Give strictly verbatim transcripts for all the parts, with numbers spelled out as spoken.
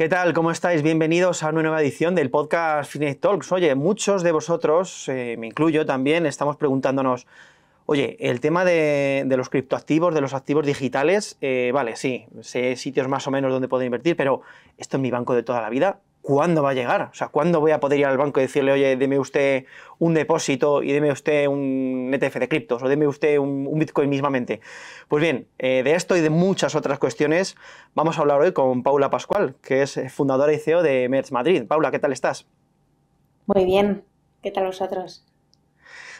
¿Qué tal? ¿Cómo estáis? Bienvenidos a una nueva edición del podcast Finetalks. Oye, muchos de vosotros, eh, me incluyo también, estamos preguntándonos, oye, el tema de, de los criptoactivos, de los activos digitales, eh, vale, sí, sé sitios más o menos donde puedo invertir, pero esto es mi banco de toda la vida. ¿Cuándo va a llegar? O sea, ¿cuándo voy a poder ir al banco y decirle, oye, deme usted un depósito y deme usted un E T F de criptos o deme usted un, un Bitcoin mismamente? Pues bien, eh, de esto y de muchas otras cuestiones vamos a hablar hoy con Paula Pascual, que es fundadora y C E O de Merge Madrid. Paula, ¿qué tal estás? Muy bien. ¿Qué tal vosotros?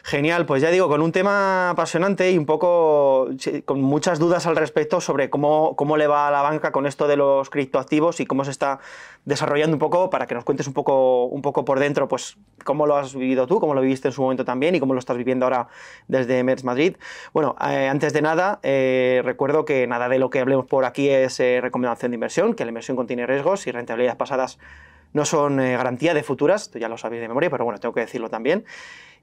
Genial, pues ya digo, con un tema apasionante y un poco con muchas dudas al respecto sobre cómo, cómo le va a la banca con esto de los criptoactivos y cómo se está desarrollando un poco, para que nos cuentes un poco, un poco por dentro, pues cómo lo has vivido tú, cómo lo viviste en su momento también y cómo lo estás viviendo ahora desde Merge Madrid. Bueno, eh, antes de nada, eh, recuerdo que nada de lo que hablemos por aquí es eh, recomendación de inversión, que la inversión contiene riesgos y rentabilidades pasadas no son eh, garantía de futuras, esto ya lo sabéis de memoria, pero bueno, tengo que decirlo también.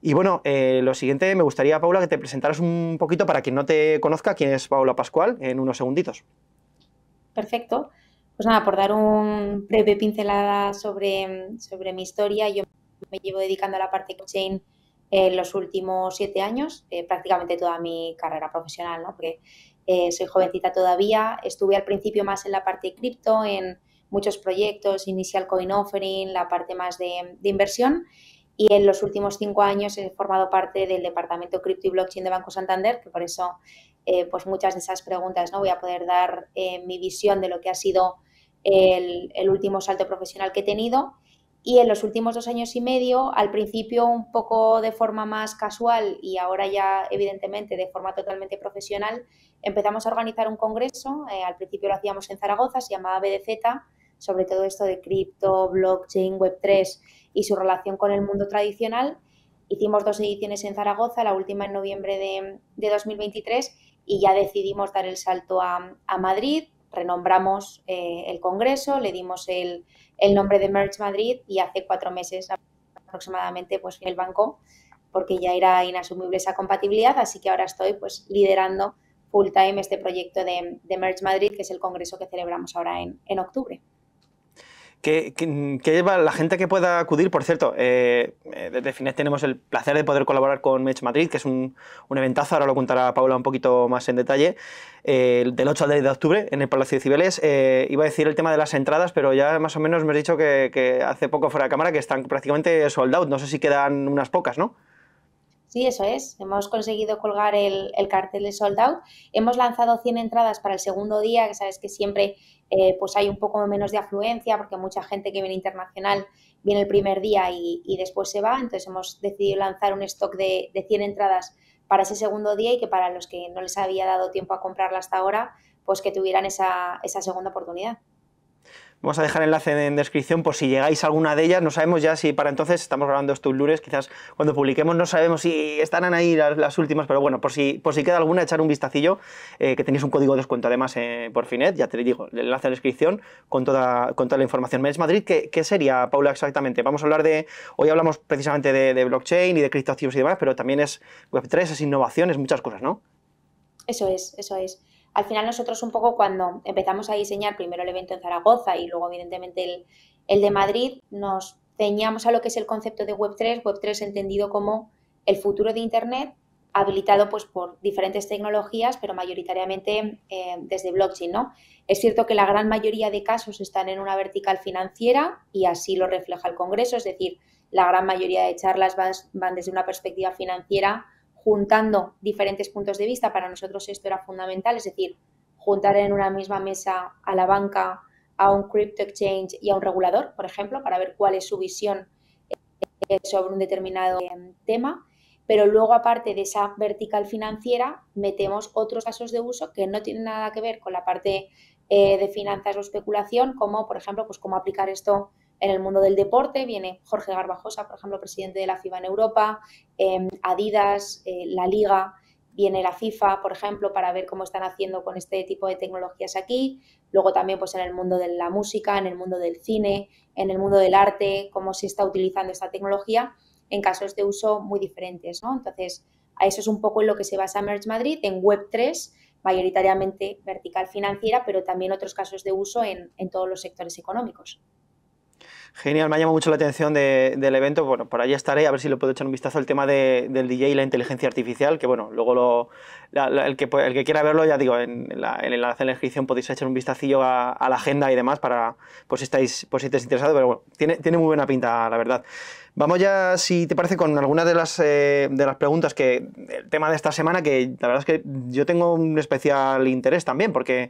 Y bueno, eh, lo siguiente, me gustaría, Paula, que te presentaras un poquito para quien no te conozca, quién es Paula Pascual, en unos segunditos. Perfecto. Pues nada, por dar un breve pincelada sobre, sobre mi historia, yo me llevo dedicando a la parte blockchain en los últimos siete años, eh, prácticamente toda mi carrera profesional, ¿no? Porque eh, soy jovencita todavía, estuve al principio más en la parte cripto, en muchos proyectos, inicial coin offering, la parte más de, de inversión, y en los últimos cinco años he formado parte del departamento cripto y blockchain de Banco Santander, que por eso eh, pues muchas de esas preguntas, ¿no?, voy a poder dar eh, mi visión de lo que ha sido el, el último salto profesional que he tenido. Y en los últimos dos años y medio, al principio un poco de forma más casual y ahora ya evidentemente de forma totalmente profesional, empezamos a organizar un congreso, eh, al principio lo hacíamos en Zaragoza, se llamaba B D Z, sobre todo esto de cripto, blockchain, web tres y su relación con el mundo tradicional. Hicimos dos ediciones en Zaragoza, la última en noviembre de, de dos mil veintitrés, y ya decidimos dar el salto a, a Madrid, renombramos eh, el congreso, le dimos el, el nombre de Merge Madrid y hace cuatro meses aproximadamente pues fui al banco porque ya era inasumible esa compatibilidad, así que ahora estoy pues liderando full time este proyecto de, de Merge Madrid, que es el congreso que celebramos ahora en, en octubre. Que, que, que la gente que pueda acudir, por cierto, eh, desde Finect tenemos el placer de poder colaborar con Merge Madrid, que es un, un eventazo, ahora lo contará Paula un poquito más en detalle, eh, del ocho al diez de octubre en el Palacio de Cibeles. Eh, iba a decir el tema de las entradas, pero ya más o menos me has dicho que, que hace poco fuera de cámara que están prácticamente sold out, no sé si quedan unas pocas, ¿no? Sí, eso es. Hemos conseguido colgar el, el cartel de sold out. Hemos lanzado cien entradas para el segundo día, que sabes que siempre eh, pues hay un poco menos de afluencia porque mucha gente que viene internacional viene el primer día y, y después se va. Entonces hemos decidido lanzar un stock de, de cien entradas para ese segundo día y que para los que no les había dado tiempo a comprarla hasta ahora, pues que tuvieran esa, esa segunda oportunidad. Vamos a dejar enlace en descripción por si llegáis a alguna de ellas. No sabemos ya si para entonces, estamos grabando esto un lunes, quizás cuando publiquemos no sabemos si estarán ahí las, las últimas, pero bueno, por si, por si queda alguna, echar un vistacillo, eh, que tenéis un código de descuento además eh, por Finect, ya te digo, el enlace en la descripción con toda, con toda la información. Merge Madrid, ¿qué, qué sería, Paula, exactamente? Vamos a hablar de, hoy hablamos precisamente de, de blockchain y de criptoactivos y demás, pero también es web tres, es innovación, es muchas cosas, ¿no? Eso es, eso es. Al final nosotros un poco cuando empezamos a diseñar primero el evento en Zaragoza y luego evidentemente el, el de Madrid, nos ceñamos a lo que es el concepto de web tres, web tres entendido como el futuro de Internet, habilitado pues por diferentes tecnologías, pero mayoritariamente eh, desde blockchain, ¿no? Es cierto que la gran mayoría de casos están en una vertical financiera y así lo refleja el Congreso, es decir, la gran mayoría de charlas van, van desde una perspectiva financiera, juntando diferentes puntos de vista. Para nosotros esto era fundamental, es decir, juntar en una misma mesa a la banca, a un crypto exchange y a un regulador, por ejemplo, para ver cuál es su visión sobre un determinado tema, pero luego aparte de esa vertical financiera metemos otros casos de uso que no tienen nada que ver con la parte de finanzas o especulación, como por ejemplo, pues cómo aplicar esto en el mundo del deporte. Viene Jorge Garbajosa, por ejemplo, presidente de la FIBA en Europa, eh, Adidas, eh, La Liga, viene la FIFA, por ejemplo, para ver cómo están haciendo con este tipo de tecnologías aquí. Luego también pues en el mundo de la música, en el mundo del cine, en el mundo del arte, cómo se está utilizando esta tecnología en casos de uso muy diferentes, ¿no? Entonces, a eso es un poco en lo que se basa Merge Madrid, en web tres, mayoritariamente vertical financiera, pero también otros casos de uso en, en todos los sectores económicos. Genial, me ha llamado mucho la atención de, del evento. Bueno, por ahí estaré, a ver si le puedo echar un vistazo al tema de, del D J y la inteligencia artificial, que bueno, luego lo, la, la, el, que, el que quiera verlo, ya digo, en, la, en el enlace de la inscripción podéis echar un vistacillo a, a la agenda y demás, para, por si estáis, por si estáis interesados, pero bueno, tiene, tiene muy buena pinta, la verdad. Vamos ya, si te parece, con algunas de las, eh, de las preguntas que el tema de esta semana, que la verdad es que yo tengo un especial interés también, porque,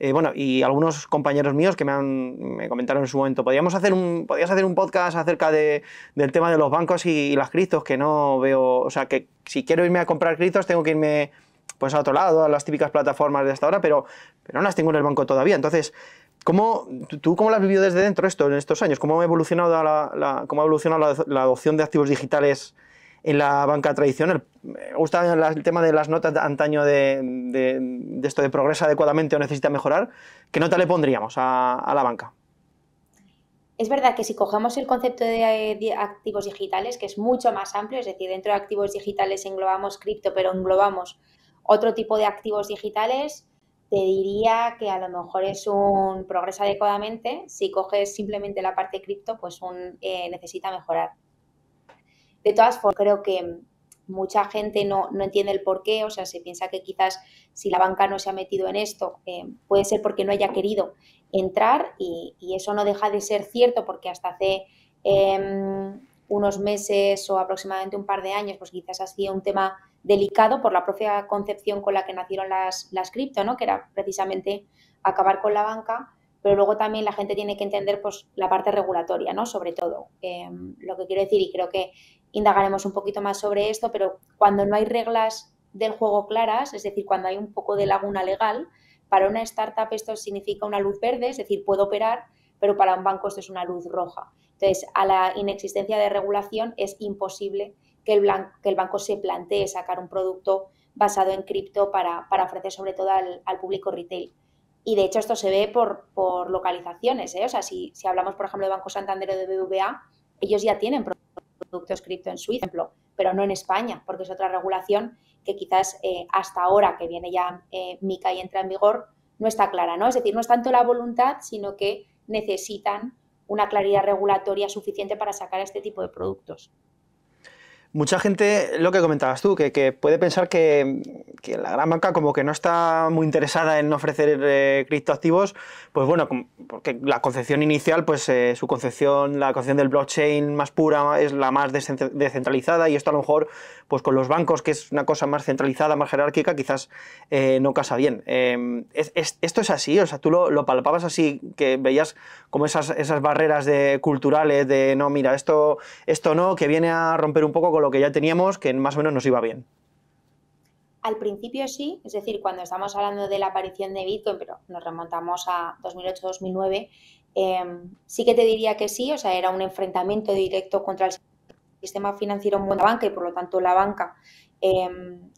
eh, bueno, y algunos compañeros míos que me, han, me comentaron en su momento, podríamos hacer un, podrías hacer un podcast acerca de, del tema de los bancos y, y las criptos, que no veo, o sea, que si quiero irme a comprar criptos tengo que irme pues a otro lado, a las típicas plataformas de hasta ahora, pero, pero no las tengo en el banco todavía, entonces... ¿Cómo, ¿Tú cómo lo has vivido desde dentro esto en estos años? ¿Cómo ha evolucionado la, la, cómo ha evolucionado la, la adopción de activos digitales en la banca tradicional? Me gusta el tema de las notas de antaño de, de, de esto de progresa adecuadamente o necesita mejorar. ¿Qué nota le pondríamos a, a la banca? Es verdad que si cogemos el concepto de, de activos digitales, que es mucho más amplio, es decir, dentro de activos digitales englobamos cripto, pero englobamos otro tipo de activos digitales, te diría que a lo mejor es un progreso adecuadamente. Si coges simplemente la parte cripto, pues un, eh, necesita mejorar. De todas formas, creo que mucha gente no, no entiende el porqué, o sea, se piensa que quizás si la banca no se ha metido en esto, eh, puede ser porque no haya querido entrar y, y eso no deja de ser cierto porque hasta hace eh, unos meses o aproximadamente un par de años, pues quizás ha sido un tema delicado por la propia concepción con la que nacieron las, las cripto, ¿no? Que era precisamente acabar con la banca, pero luego también la gente tiene que entender pues la parte regulatoria, ¿no? Sobre todo, eh, lo que quiero decir, y creo que indagaremos un poquito más sobre esto, pero cuando no hay reglas del juego claras, es decir, cuando hay un poco de laguna legal, para una startup esto significa una luz verde, es decir, puedo operar, pero para un banco esto es una luz roja. Entonces, a la inexistencia de regulación es imposible que el, blanco, que el banco se plantee sacar un producto basado en cripto para, para ofrecer sobre todo al, al público retail. Y de hecho esto se ve por, por localizaciones, ¿eh? O sea, si, si hablamos por ejemplo de Banco Santander o de B B V A, ellos ya tienen productos cripto en Suiza, pero no en España, porque es otra regulación que quizás eh, hasta ahora que viene ya eh, MiCA y entra en vigor, no está clara, ¿no? Es decir, no es tanto la voluntad, sino que necesitan una claridad regulatoria suficiente para sacar este tipo de productos. Mucha gente, lo que comentabas tú, que, que puede pensar que, que la gran banca como que no está muy interesada en ofrecer eh, criptoactivos, pues bueno, porque la concepción inicial, pues eh, su concepción, la concepción del blockchain más pura es la más descentralizada y esto a lo mejor pues con los bancos, que es una cosa más centralizada, más jerárquica, quizás eh, no casa bien. Eh, es, es, ¿Esto es así? O sea, ¿tú lo, lo palpabas así, que veías como esas, esas barreras de, culturales de no, mira, esto, esto no, que viene a romper un poco con lo que ya teníamos, que más o menos nos iba bien? Al principio sí, es decir, cuando estamos hablando de la aparición de Bitcoin, pero nos remontamos a dos mil ocho dos mil nueve, eh, sí que te diría que sí, o sea, era un enfrentamiento directo contra el sistema financiero en la banca y por lo tanto la banca eh,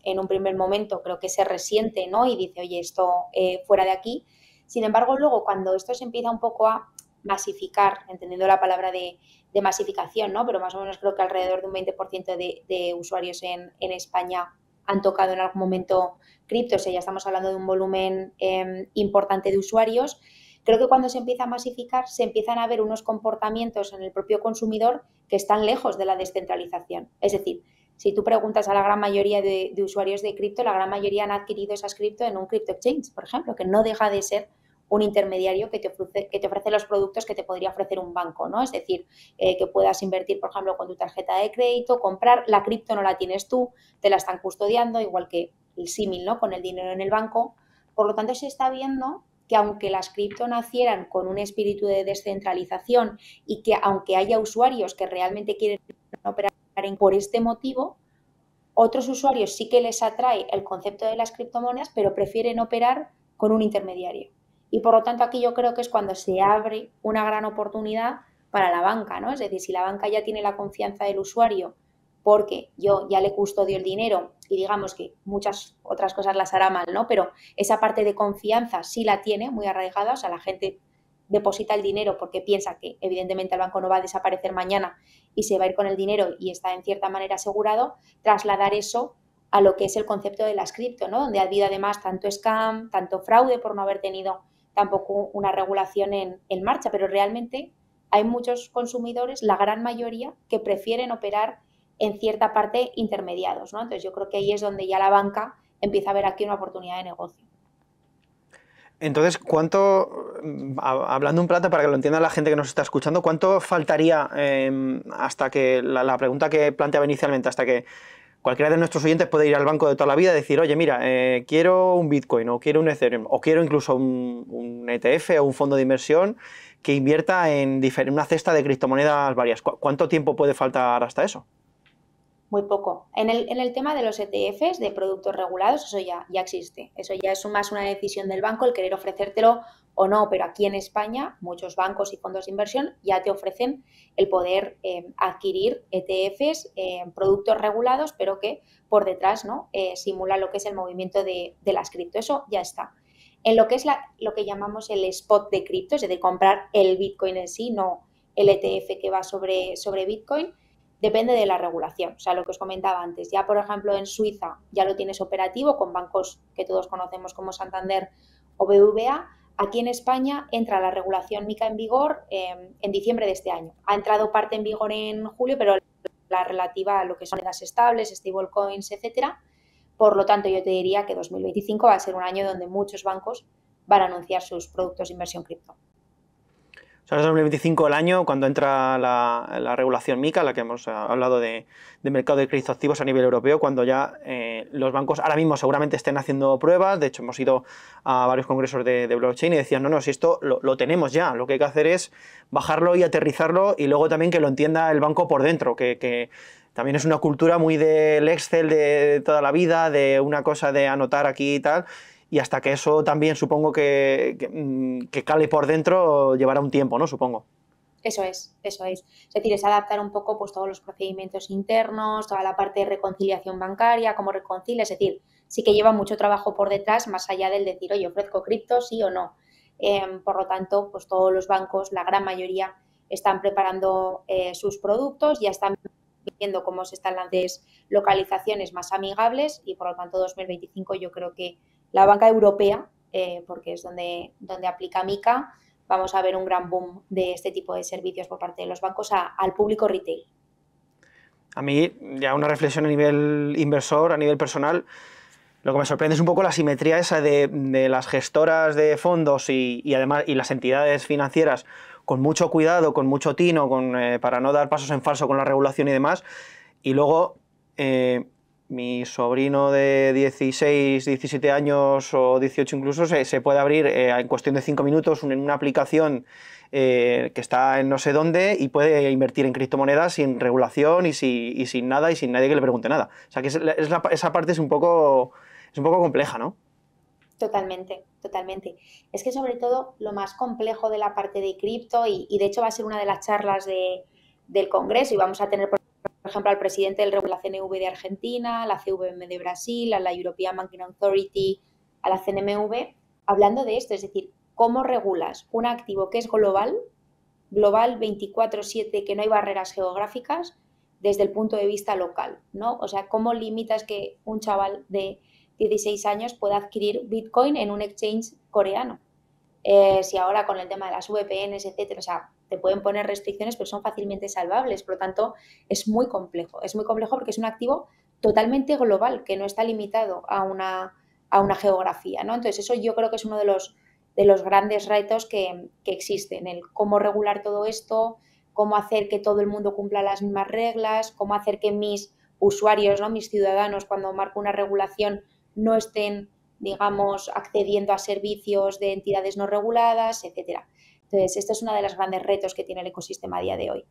en un primer momento creo que se resiente, ¿no? Y dice, oye, esto eh, fuera de aquí. Sin embargo, luego cuando esto se empieza un poco a masificar, entendiendo la palabra de, de masificación, ¿no? Pero más o menos creo que alrededor de un veinte por ciento de, de usuarios en, en España han tocado en algún momento cripto, o sea, ya estamos hablando de un volumen eh, importante de usuarios. Creo que cuando se empieza a masificar se empiezan a ver unos comportamientos en el propio consumidor que están lejos de la descentralización. Es decir, si tú preguntas a la gran mayoría de, de usuarios de cripto, la gran mayoría han adquirido esas cripto en un crypto exchange, por ejemplo, que no deja de ser un intermediario que te, ofrece, que te ofrece los productos que te podría ofrecer un banco, ¿no? Es decir, eh, que puedas invertir, por ejemplo, con tu tarjeta de crédito, comprar, la cripto no la tienes tú, te la están custodiando, igual que el símil, ¿no? Con el dinero en el banco. Por lo tanto, se está viendo que aunque las cripto nacieran con un espíritu de descentralización y que aunque haya usuarios que realmente quieren operar por este motivo, otros usuarios sí que les atrae el concepto de las criptomonedas, pero prefieren operar con un intermediario. Y por lo tanto aquí yo creo que es cuando se abre una gran oportunidad para la banca, ¿no? Es decir, si la banca ya tiene la confianza del usuario porque yo ya le custodio el dinero y digamos que muchas otras cosas las hará mal, ¿no? Pero esa parte de confianza sí la tiene muy arraigada, o sea, la gente deposita el dinero porque piensa que evidentemente el banco no va a desaparecer mañana y se va a ir con el dinero y está en cierta manera asegurado, trasladar eso a lo que es el concepto de las cripto, ¿no? Donde ha habido además tanto scam, tanto fraude por no haber tenido tampoco una regulación en, en marcha, pero realmente hay muchos consumidores, la gran mayoría, que prefieren operar en cierta parte intermediados, ¿no? Entonces yo creo que ahí es donde ya la banca empieza a ver aquí una oportunidad de negocio. Entonces, ¿cuánto, hablando un plato para que lo entienda la gente que nos está escuchando, cuánto faltaría eh, hasta que, la, la pregunta que planteaba inicialmente, hasta que cualquiera de nuestros oyentes puede ir al banco de toda la vida y decir, oye, mira, eh, quiero un Bitcoin o quiero un Ethereum o quiero incluso un, un E T F o un fondo de inversión que invierta en una cesta de criptomonedas varias? ¿Cu- cuánto tiempo puede faltar hasta eso? Muy poco. En el, en el tema de los E T Fs, de productos regulados, eso ya, ya existe. Eso ya es más una decisión del banco, el querer ofrecértelo o no. Pero aquí en España, muchos bancos y fondos de inversión ya te ofrecen el poder eh, adquirir E T Fs, eh, productos regulados, pero que por detrás, ¿no?, eh, simula lo que es el movimiento de, de las cripto. Eso ya está. En lo que es la, lo que llamamos el spot de cripto, es decir, comprar el Bitcoin en sí, no el E T F que va sobre, sobre Bitcoin, depende de la regulación, o sea, lo que os comentaba antes. Ya, por ejemplo, en Suiza ya lo tienes operativo con bancos que todos conocemos como Santander o B B V A. Aquí en España entra la regulación MiCA en vigor eh, en diciembre de este año. Ha entrado parte en vigor en julio, pero la relativa a lo que son monedas estables, stablecoins, etcétera. Por lo tanto, yo te diría que dos mil veinticinco va a ser un año donde muchos bancos van a anunciar sus productos de inversión cripto. Ahora es dos mil veinticinco el año cuando entra la, la regulación MiCA, la que hemos hablado de, de mercado de criptoactivos a nivel europeo, cuando ya eh, los bancos ahora mismo seguramente estén haciendo pruebas. De hecho, hemos ido a varios congresos de, de blockchain y decían, no, no, si esto lo, lo tenemos ya, lo que hay que hacer es bajarlo y aterrizarlo y luego también que lo entienda el banco por dentro, que, que también es una cultura muy del Excel de toda la vida, de una cosa de anotar aquí y tal. Y hasta que eso también supongo que, que, que cale por dentro llevará un tiempo, ¿no? Supongo. Eso es, eso es. Es decir, es adaptar un poco pues todos los procedimientos internos, toda la parte de reconciliación bancaria, cómo reconcilia. Es decir, sí que lleva mucho trabajo por detrás, más allá del decir, oye, ofrezco cripto, sí o no. Eh, por lo tanto, pues todos los bancos, la gran mayoría, están preparando eh, sus productos, ya están viendo cómo se están las localizaciones más amigables y, por lo tanto, dos mil veinticinco yo creo que la banca europea, eh, porque es donde, donde aplica MiCA, vamos a ver un gran boom de este tipo de servicios por parte de los bancos a, al público retail. A mí, ya una reflexión a nivel inversor, a nivel personal, lo que me sorprende es un poco la simetría esa de, de las gestoras de fondos y, y además y las entidades financieras con mucho cuidado, con mucho tino, con, eh, para no dar pasos en falso con la regulación y demás, y luego... Eh, mi sobrino de dieciséis, diecisiete años o dieciocho incluso se, se puede abrir eh, en cuestión de cinco minutos en una aplicación eh, que está en no sé dónde y puede invertir en criptomonedas sin regulación y, si, y sin nada y sin nadie que le pregunte nada. O sea que es, es la, esa parte es un poco, es un poco compleja, ¿no? Totalmente, totalmente. Es que sobre todo lo más complejo de la parte de cripto y, y de hecho va a ser una de las charlas de, del Congreso y vamos a tener... Por ejemplo, al presidente de la C N V de Argentina, la C V M de Brasil, a la European Banking Authority, a la C N M V, hablando de esto, es decir, cómo regulas un activo que es global, global veinticuatro siete, que no hay barreras geográficas, desde el punto de vista local, ¿no? O sea, cómo limitas que un chaval de dieciséis años pueda adquirir Bitcoin en un exchange coreano. Eh, si ahora con el tema de las V P Ns, etcétera, o sea, te pueden poner restricciones, pero son fácilmente salvables. Por lo tanto, es muy complejo. Es muy complejo porque es un activo totalmente global, que no está limitado a una, a una geografía, ¿no? Entonces, eso yo creo que es uno de los, de los grandes retos que, que existen, el cómo regular todo esto, cómo hacer que todo el mundo cumpla las mismas reglas, cómo hacer que mis usuarios, ¿no?, mis ciudadanos, cuando marco una regulación, no estén, digamos, accediendo a servicios de entidades no reguladas, etcétera. Entonces, este es uno de los grandes retos que tiene el ecosistema a día de hoy.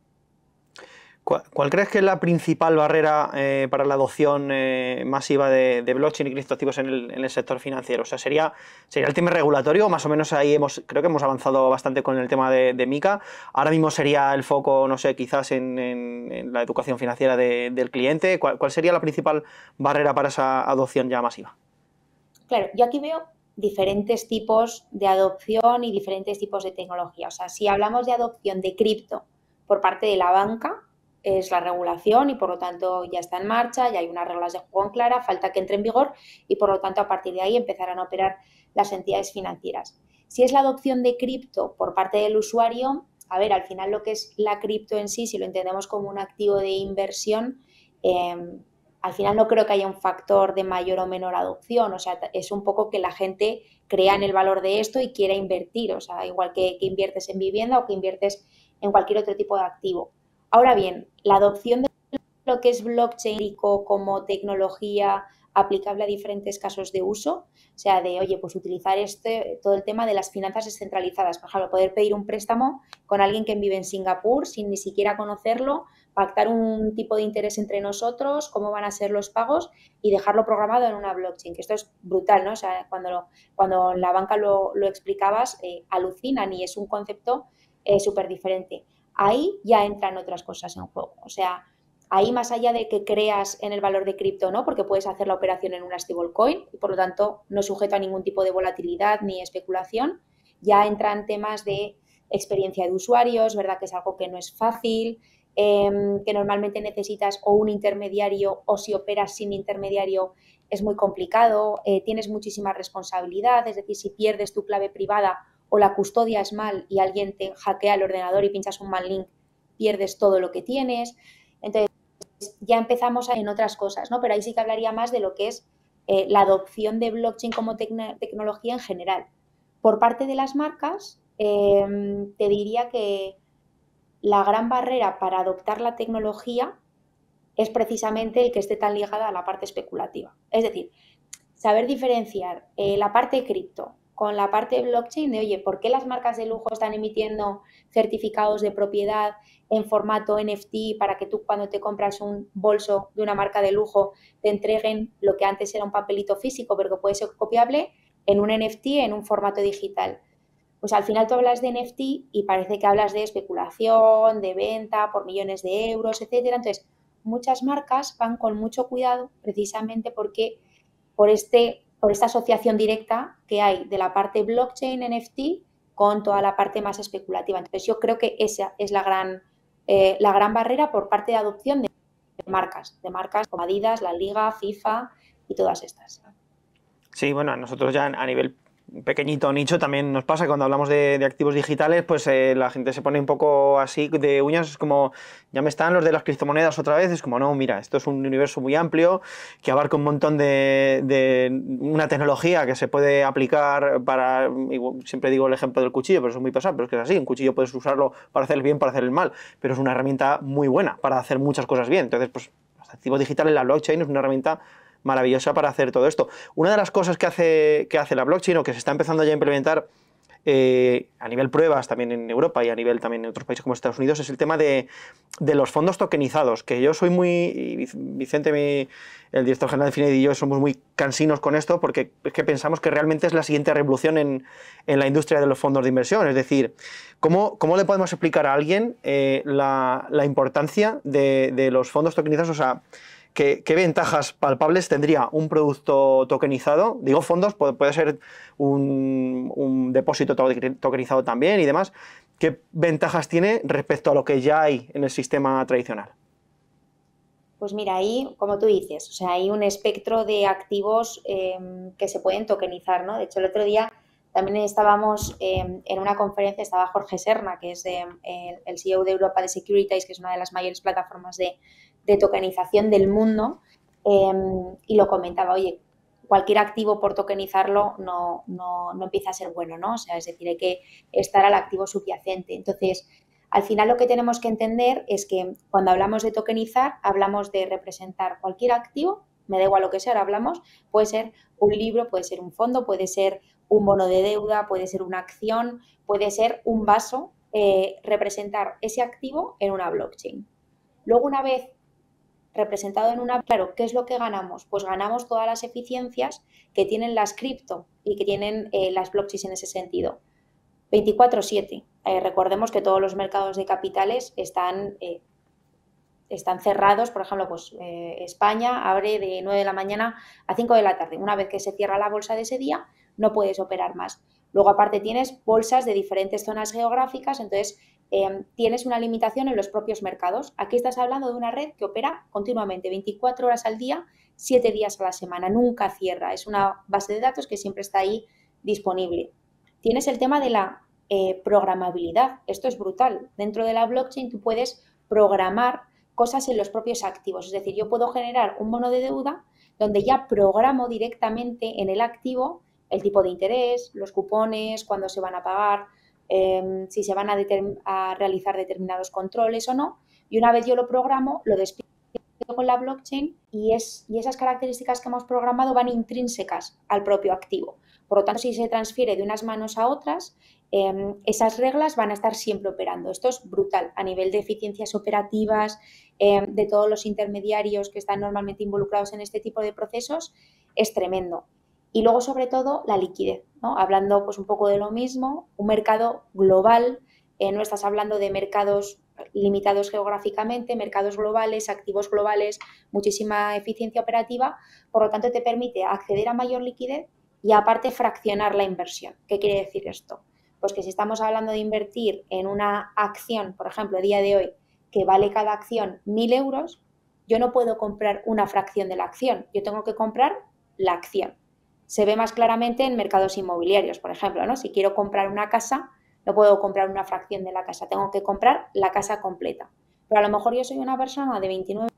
¿Cuál, cuál crees que es la principal barrera eh, para la adopción eh, masiva de, de blockchain y criptoactivos en el, en el sector financiero? O sea, ¿sería, sería el tema regulatorio? Más o menos ahí hemos, creo que hemos avanzado bastante con el tema de, de MiCA. Ahora mismo sería el foco, no sé, quizás en, en, en la educación financiera de, del cliente. ¿Cuál, ¿Cuál sería la principal barrera para esa adopción ya masiva? Claro, yo aquí veo diferentes tipos de adopción y diferentes tipos de tecnología. O sea, si hablamos de adopción de cripto por parte de la banca, es la regulación y, por lo tanto, ya está en marcha, ya hay unas reglas de juego en clara, falta que entre en vigor y, por lo tanto, a partir de ahí empezarán a operar las entidades financieras. Si es la adopción de cripto por parte del usuario, a ver, al final lo que es la cripto en sí, si lo entendemos como un activo de inversión, eh, al final no creo que haya un factor de mayor o menor adopción, o sea, es un poco que la gente crea en el valor de esto y quiera invertir, o sea, igual que, que inviertes en vivienda o que inviertes en cualquier otro tipo de activo. Ahora bien, la adopción de lo que es blockchain como tecnología aplicable a diferentes casos de uso, o sea, de, oye, pues utilizar este, todo el tema de las finanzas descentralizadas, por ejemplo, poder pedir un préstamo con alguien que vive en Singapur sin ni siquiera conocerlo, pactar un tipo de interés entre nosotros, cómo van a ser los pagos y dejarlo programado en una blockchain, que esto es brutal, ¿no? O sea, cuando, lo, cuando en la banca lo, lo explicabas, eh, alucinan y es un concepto eh, súper diferente. Ahí ya entran otras cosas en juego. O sea, ahí más allá de que creas en el valor de cripto, ¿no? Porque puedes hacer la operación en una stablecoin y, por lo tanto, no sujeto a ningún tipo de volatilidad ni especulación. Ya entran temas de experiencia de usuarios, ¿verdad? Que es algo que no es fácil, eh, que normalmente necesitas o un intermediario o si operas sin intermediario es muy complicado, eh, tienes muchísima responsabilidad, es decir, si pierdes tu clave privada o la custodias mal y alguien te hackea el ordenador y pinchas un mal link, pierdes todo lo que tienes. Entonces, ya empezamos en otras cosas, ¿no? Pero ahí sí que hablaría más de lo que es eh, la adopción de blockchain como tecno- tecnología en general. Por parte de las marcas, eh, te diría que la gran barrera para adoptar la tecnología es precisamente el que esté tan ligada a la parte especulativa. Es decir, saber diferenciar eh, la parte cripto con la parte de blockchain de, oye, ¿por qué las marcas de lujo están emitiendo certificados de propiedad en formato N F T para que tú cuando te compras un bolso de una marca de lujo te entreguen lo que antes era un papelito físico, pero que puede ser copiable en un N F T, en un formato digital? Pues al final tú hablas de N F T y parece que hablas de especulación, de venta por millones de euros, etcétera. Entonces, muchas marcas van con mucho cuidado precisamente porque por este... por esta asociación directa que hay de la parte blockchain N F T con toda la parte más especulativa. Entonces, yo creo que esa es la gran, eh, la gran barrera por parte de adopción de marcas, de marcas como Adidas, La Liga, FIFA y todas estas. Sí, bueno, a nosotros ya a nivel pequeñito nicho también nos pasa cuando hablamos de, de activos digitales, pues eh, la gente se pone un poco así de uñas, es como, ya me están los de las criptomonedas otra vez, es como, no, mira, esto es un universo muy amplio que abarca un montón de, de una tecnología que se puede aplicar para, siempre digo el ejemplo del cuchillo, pero eso es muy pesado, pero es que es así, un cuchillo puedes usarlo para hacer el bien, para hacer el mal, pero es una herramienta muy buena para hacer muchas cosas bien, entonces pues los activos digitales, la blockchain es una herramienta maravillosa para hacer todo esto. Una de las cosas que hace, que hace la blockchain o que se está empezando ya a implementar eh, a nivel pruebas también en Europa y a nivel también en otros países como Estados Unidos es el tema de, de los fondos tokenizados, que yo soy muy, Vicente, mi, el director general de Finect y yo somos muy cansinos con esto porque es que pensamos que realmente es la siguiente revolución en, en la industria de los fondos de inversión, es decir, ¿cómo, cómo le podemos explicar a alguien eh, la, la importancia de, de los fondos tokenizados? O sea, ¿Qué, ¿Qué ventajas palpables tendría un producto tokenizado? Digo fondos, puede, puede ser un, un depósito tokenizado también y demás. ¿Qué ventajas tiene respecto a lo que ya hay en el sistema tradicional? Pues mira, ahí, como tú dices, o sea, hay un espectro de activos eh, que se pueden tokenizar, ¿no? De hecho, el otro día también estábamos eh, en una conferencia, estaba Jorge Serna, que es de, eh, el C E O de Europa de Securities, que es una de las mayores plataformas de de tokenización del mundo eh, y lo comentaba, oye, cualquier activo por tokenizarlo no, no, no empieza a ser bueno, ¿no? O sea, es decir, hay que estar al activo subyacente. Entonces, al final lo que tenemos que entender es que cuando hablamos de tokenizar, hablamos de representar cualquier activo, me da igual lo que sea, ahora hablamos, puede ser un libro, puede ser un fondo, puede ser un bono de deuda, puede ser una acción, puede ser un vaso, eh, representar ese activo en una blockchain. Luego, una vez representado en una, claro, ¿qué es lo que ganamos? Pues ganamos todas las eficiencias que tienen las cripto y que tienen eh, las blockchains en ese sentido. veinticuatro siete. Eh, recordemos que todos los mercados de capitales están, eh, están cerrados, por ejemplo, pues eh, España abre de nueve de la mañana a cinco de la tarde. Una vez que se cierra la bolsa de ese día, no puedes operar más. Luego, aparte, tienes bolsas de diferentes zonas geográficas, entonces eh, tienes una limitación en los propios mercados. Aquí estás hablando de una red que opera continuamente, veinticuatro horas al día, siete días a la semana, nunca cierra. Es una base de datos que siempre está ahí disponible. Tienes el tema de la eh, programabilidad. Esto es brutal. Dentro de la blockchain tú puedes programar cosas en los propios activos. Es decir, yo puedo generar un bono de deuda donde ya programo directamente en el activo el tipo de interés, los cupones, cuándo se van a pagar, eh, si se van a, a realizar determinados controles o no. Y una vez yo lo programo, lo despido con la blockchain y, es, y esas características que hemos programado van intrínsecas al propio activo. Por lo tanto, si se transfiere de unas manos a otras, eh, esas reglas van a estar siempre operando. Esto es brutal a nivel de eficiencias operativas, eh, de todos los intermediarios que están normalmente involucrados en este tipo de procesos, es tremendo. Y luego, sobre todo, la liquidez, ¿no? Hablando pues un poco de lo mismo, un mercado global, eh, no estás hablando de mercados limitados geográficamente, mercados globales, activos globales, muchísima eficiencia operativa, por lo tanto, te permite acceder a mayor liquidez y, aparte, fraccionar la inversión. ¿Qué quiere decir esto? Pues que si estamos hablando de invertir en una acción, por ejemplo, a día de hoy, que vale cada acción mil euros, yo no puedo comprar una fracción de la acción, yo tengo que comprar la acción. Se ve más claramente en mercados inmobiliarios, por ejemplo, ¿no? Si quiero comprar una casa, no puedo comprar una fracción de la casa, tengo que comprar la casa completa. Pero a lo mejor yo soy una persona de veintinueve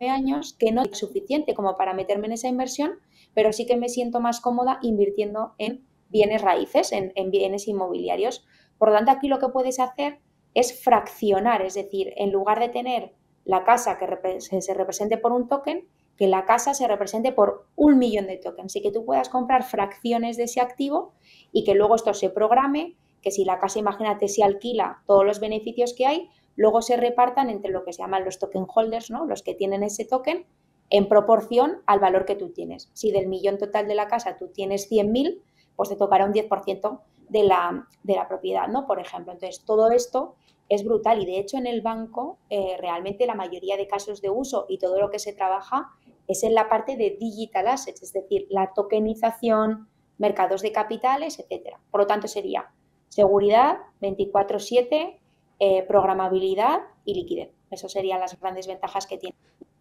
años que no es suficiente como para meterme en esa inversión, pero sí que me siento más cómoda invirtiendo en bienes raíces, en, en bienes inmobiliarios. Por lo tanto, aquí lo que puedes hacer es fraccionar, es decir, en lugar de tener la casa que repre- se represente por un token, que la casa se represente por un millón de tokens y que tú puedas comprar fracciones de ese activo y que luego esto se programe, que si la casa, imagínate, se alquila, todos los beneficios que hay, luego se repartan entre lo que se llaman los token holders, ¿no? Los que tienen ese token, en proporción al valor que tú tienes. Si del millón total de la casa tú tienes cien mil, pues te tocará un diez por ciento de la, de la propiedad, ¿no? Por ejemplo, entonces todo esto es brutal y, de hecho, en el banco eh, realmente la mayoría de casos de uso y todo lo que se trabaja es en la parte de digital assets, es decir, la tokenización, mercados de capitales, etcétera. Por lo tanto, sería seguridad, veinticuatro siete, eh, programabilidad y liquidez. Esas serían las grandes ventajas que tiene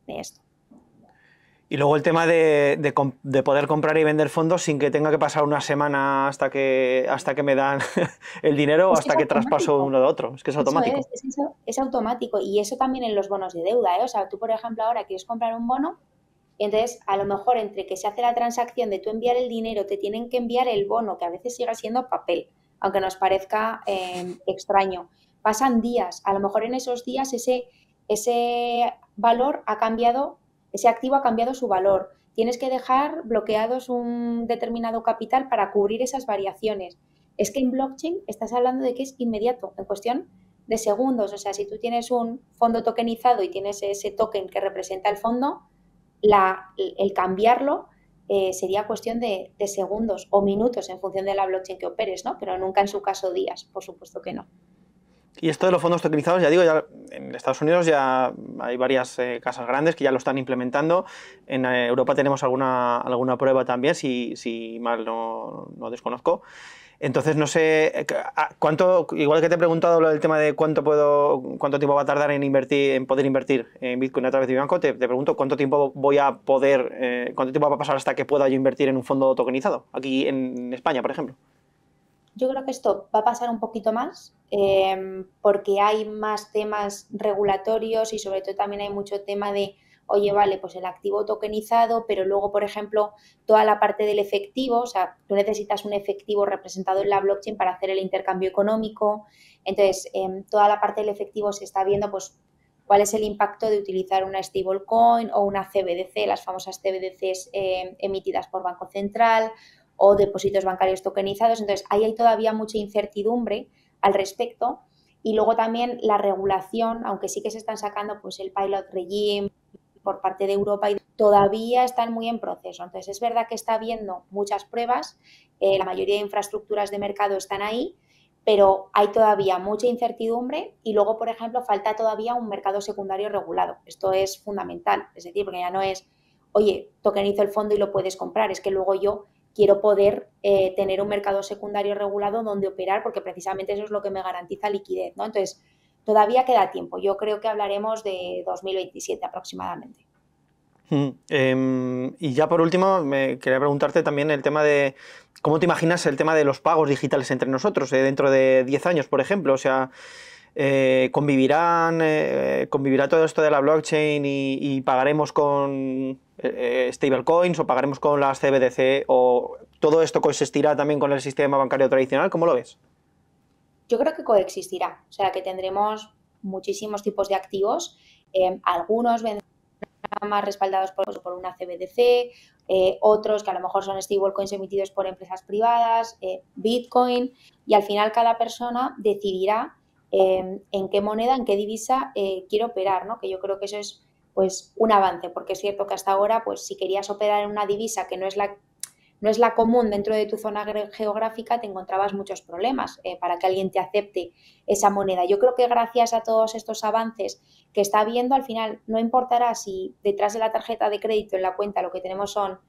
esto. Y luego el tema de, de, de poder comprar y vender fondos sin que tenga que pasar una semana hasta que, hasta que me dan el dinero o hasta que traspaso uno de otro. Es que es automático. Eso es, es, eso, es automático. Y eso también en los bonos de deuda, ¿eh? O sea, tú, por ejemplo, ahora quieres comprar un bono. Entonces, a lo mejor entre que se hace la transacción de tú enviar el dinero, te tienen que enviar el bono, que a veces sigue siendo papel, aunque nos parezca eh, extraño. Pasan días, a lo mejor en esos días ese, ese valor ha cambiado, ese activo ha cambiado su valor. Tienes que dejar bloqueados un determinado capital para cubrir esas variaciones. Es que en blockchain estás hablando de que es inmediato, en cuestión de segundos. O sea, si tú tienes un fondo tokenizado y tienes ese token que representa el fondo, La, el cambiarlo eh, sería cuestión de, de segundos o minutos en función de la blockchain que operes, ¿no? Pero nunca, en su caso, días, por supuesto que no. Y esto de los fondos tokenizados, ya digo, ya en Estados Unidos ya hay varias eh, casas grandes que ya lo están implementando. En eh, Europa tenemos alguna, alguna prueba también, si, si mal no, no desconozco. Entonces, no sé, cuánto, igual que te he preguntado lo del tema de cuánto puedo, cuánto tiempo va a tardar en invertir, en poder invertir en Bitcoin a través de mi banco, te, te pregunto cuánto tiempo voy a poder, eh, cuánto tiempo va a pasar hasta que pueda yo invertir en un fondo tokenizado, aquí en España, por ejemplo. Yo creo que esto va a pasar un poquito más, eh, porque hay más temas regulatorios y, sobre todo, también hay mucho tema de, oye, vale, pues el activo tokenizado, pero luego, por ejemplo, toda la parte del efectivo, o sea, tú necesitas un efectivo representado en la blockchain para hacer el intercambio económico. Entonces, eh, toda la parte del efectivo se está viendo, pues, cuál es el impacto de utilizar una stablecoin o una C B D C, las famosas C B D Cs eh, emitidas por Banco Central, o depósitos bancarios tokenizados. Entonces, ahí hay todavía mucha incertidumbre al respecto. Y luego también la regulación, aunque sí que se están sacando, pues, el pilot regime por parte de Europa, y todavía están muy en proceso. Entonces, es verdad que está habiendo muchas pruebas, eh, la mayoría de infraestructuras de mercado están ahí, pero hay todavía mucha incertidumbre y luego, por ejemplo, falta todavía un mercado secundario regulado. Esto es fundamental, es decir, porque ya no es, oye, tokenizo el fondo y lo puedes comprar, es que luego yo quiero poder eh, tener un mercado secundario regulado donde operar, porque precisamente eso es lo que me garantiza liquidez, ¿no? Entonces, todavía queda tiempo. Yo creo que hablaremos de dos mil veintisiete aproximadamente. Mm, eh, y ya por último, me quería preguntarte también el tema de cómo te imaginas el tema de los pagos digitales entre nosotros, eh, dentro de diez años, por ejemplo. O sea, eh, ¿convivirán, eh, ¿convivirá todo esto de la blockchain y, y pagaremos con eh, stablecoins o pagaremos con las C B D C o todo esto coexistirá también con el sistema bancario tradicional? ¿Cómo lo ves? Yo creo que coexistirá, o sea, que tendremos muchísimos tipos de activos, eh, algunos vendrán más respaldados por, por una C B D C, eh, otros que a lo mejor son stablecoins emitidos por empresas privadas, eh, Bitcoin, y al final cada persona decidirá eh, en qué moneda, en qué divisa eh, quiere operar, ¿no? Que yo creo que eso es pues un avance, porque es cierto que hasta ahora, pues si querías operar en una divisa que no es la no es la común dentro de tu zona geográfica, te encontrabas muchos problemas eh, para que alguien te acepte esa moneda. Yo creo que gracias a todos estos avances que está habiendo, al final no importará si detrás de la tarjeta de crédito en la cuenta lo que tenemos son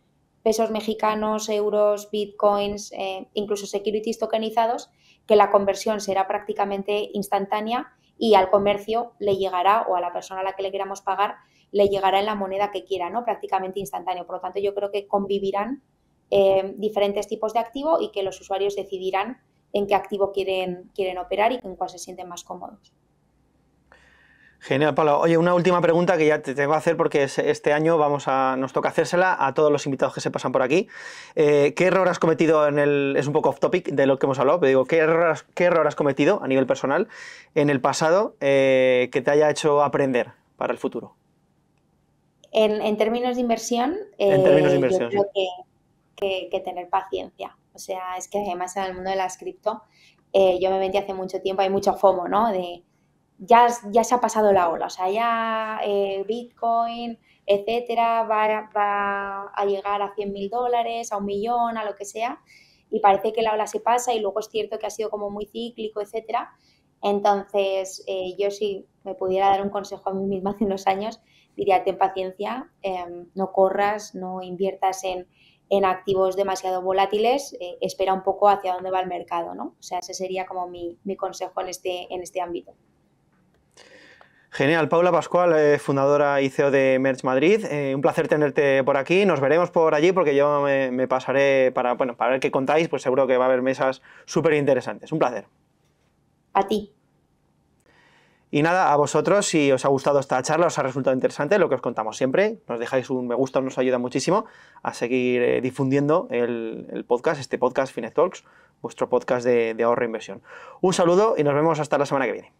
pesos mexicanos, euros, bitcoins, eh, incluso securities tokenizados, que la conversión será prácticamente instantánea y al comercio le llegará, o a la persona a la que le queramos pagar, le llegará en la moneda que quiera, ¿no? Prácticamente instantáneo. Por lo tanto, yo creo que convivirán Eh, diferentes tipos de activo y que los usuarios decidirán en qué activo quieren, quieren operar y en cuál se sienten más cómodos. Genial, Paula. Oye, una última pregunta que ya te, te voy a hacer porque es, este año vamos a, nos toca hacérsela a todos los invitados que se pasan por aquí. Eh, ¿Qué error has cometido en el... es un poco off topic de lo que hemos hablado, pero digo, ¿qué error has, qué error has cometido a nivel personal en el pasado eh, que te haya hecho aprender para el futuro? En, en términos de inversión, eh, en términos de inversión, yo creo que Que, que tener paciencia. O sea, es que además en el mundo de las cripto, eh, yo me metí hace mucho tiempo, hay mucho FOMO, ¿no? De ya, ya se ha pasado la ola, o sea, ya eh, Bitcoin, etcétera, va, va a llegar a cien mil dólares, a un millón, a lo que sea, y parece que la ola se pasa y luego es cierto que ha sido como muy cíclico, etcétera. Entonces, eh, yo si me pudiera dar un consejo a mí misma hace unos años, diría, ten paciencia, eh, no corras, no inviertas en en activos demasiado volátiles, eh, espera un poco hacia dónde va el mercado, ¿no? O sea, ese sería como mi, mi consejo en este, en este ámbito. Genial. Paula Pascual, eh, fundadora y C E O de Merge Madrid, eh, un placer tenerte por aquí, nos veremos por allí porque yo me, me pasaré para, bueno, para ver qué contáis, pues seguro que va a haber mesas súper interesantes. Un placer. A ti. Y nada, a vosotros, si os ha gustado esta charla, os ha resultado interesante, lo que os contamos siempre, nos dejáis un me gusta, nos ayuda muchísimo a seguir eh, difundiendo el, el podcast, este podcast Finetalks, vuestro podcast de, de ahorro e inversión. Un saludo y nos vemos hasta la semana que viene.